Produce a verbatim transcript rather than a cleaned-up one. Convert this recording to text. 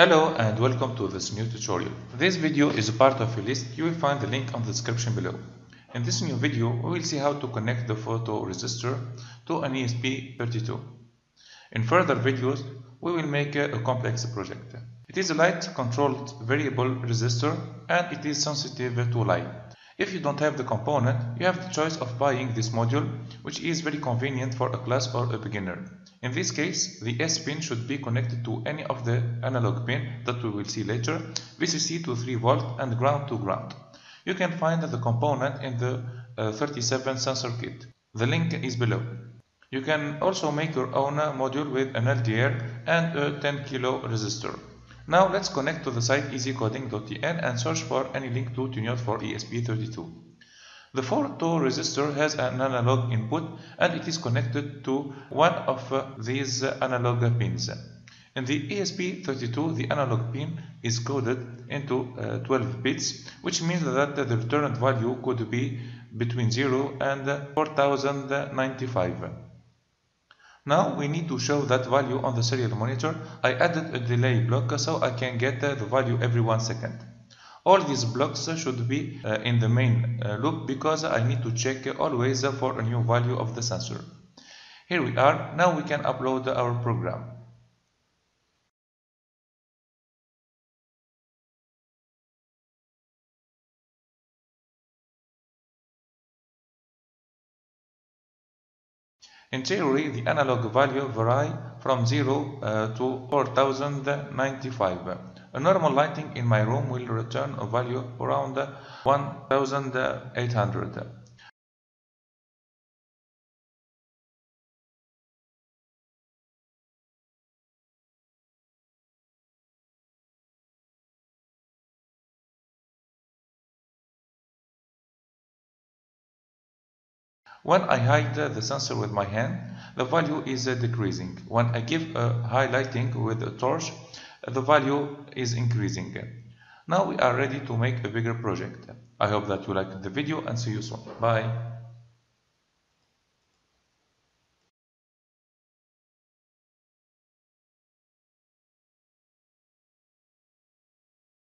Hello and welcome to this new tutorial. This video is a part of a list. You will find the link on the description below. In this new video, we will see how to connect the photoresistor to an E S P thirty-two. In further videos, we will make a complex project. It is a light-controlled variable resistor and it is sensitive to light. If you don't have the component, you have the choice of buying this module, which is very convenient for a class or a beginner. In this case, the S pin should be connected to any of the analog pin that we will see later, V C C to three volt and ground to ground. You can find the component in the uh, thirty-seven sensor kit. The link is below. You can also make your own module with an L D R and a ten kilo resistor. Now let's connect to the site easy coding dot t n and search for any link to TUNIOT for E S P thirty-two. The photoresistor has an analog input and it is connected to one of these analog pins. In the E S P thirty-two, the analog pin is coded into uh, twelve bits, which means that the returned value could be between zero and four thousand ninety-five. Now we need to show that value on the serial monitor. I added a delay block so I can get the value every one second. All these blocks should be in the main loop because I need to check always for a new value of the sensor. Here we are. Now we can upload our program. In theory, the analog value vary from zero uh, to four thousand ninety-five. A normal lighting in my room will return a value around one thousand eight hundred. When I hide the sensor with my hand, the value is decreasing. When I give a highlighting with a torch, the value is increasing. Now we are ready to make a bigger project. I hope that you liked the video and see you soon. Bye!